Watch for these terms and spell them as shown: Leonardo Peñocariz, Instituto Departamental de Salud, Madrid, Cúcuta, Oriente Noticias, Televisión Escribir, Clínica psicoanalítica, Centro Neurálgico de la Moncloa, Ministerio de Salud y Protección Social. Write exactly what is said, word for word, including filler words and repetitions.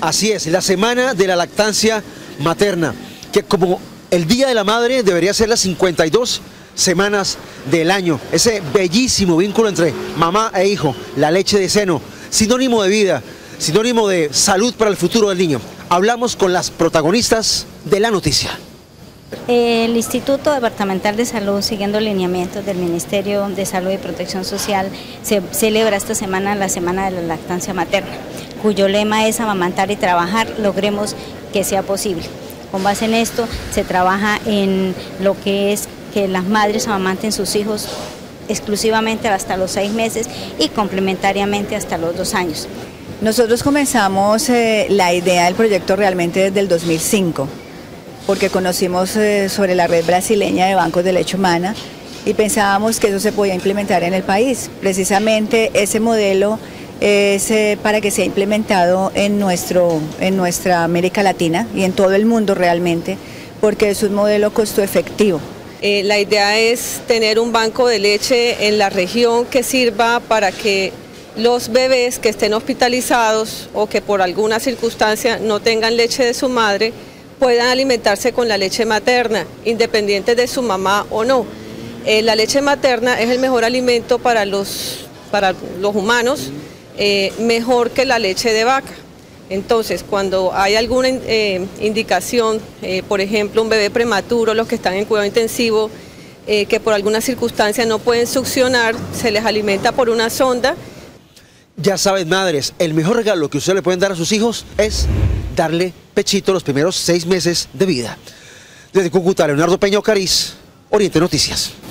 Así es, la semana de la lactancia materna, que como el Día de la Madre debería ser las cincuenta y dos semanas del año. Ese bellísimo vínculo entre mamá e hijo, la leche de seno, sinónimo de vida, sinónimo de salud para el futuro del niño. Hablamos con las protagonistas de la noticia. El Instituto Departamental de Salud, siguiendo lineamientos del Ministerio de Salud y Protección Social, se celebra esta semana la Semana de la Lactancia Materna, cuyo lema es amamantar y trabajar, logremos que sea posible. Con base en esto se trabaja en lo que es que las madres amamanten sus hijos exclusivamente hasta los seis meses y complementariamente hasta los dos años. Nosotros comenzamos eh, la idea del proyecto realmente desde el dos mil cinco, porque conocimos eh, sobre la red brasileña de bancos de leche humana y pensábamos que eso se podía implementar en el país. Precisamente ese modelo es eh, para que sea implementado en, nuestro, en nuestra América Latina y en todo el mundo realmente, porque es un modelo costo efectivo. Eh, la idea es tener un banco de leche en la región que sirva para que los bebés que estén hospitalizados o que por alguna circunstancia no tengan leche de su madre puedan alimentarse con la leche materna, independiente de su mamá o no. Eh, la leche materna es el mejor alimento para los, para los humanos, eh, mejor que la leche de vaca. Entonces, cuando hay alguna eh, indicación, eh, por ejemplo, un bebé prematuro, los que están en cuidado intensivo, eh, que por alguna circunstancia no pueden succionar, se les alimenta por una sonda. Ya saben, madres, el mejor regalo que ustedes le pueden dar a sus hijos es darle pechito los primeros seis meses de vida. Desde Cúcuta, Leonardo Peñocariz, Oriente Noticias.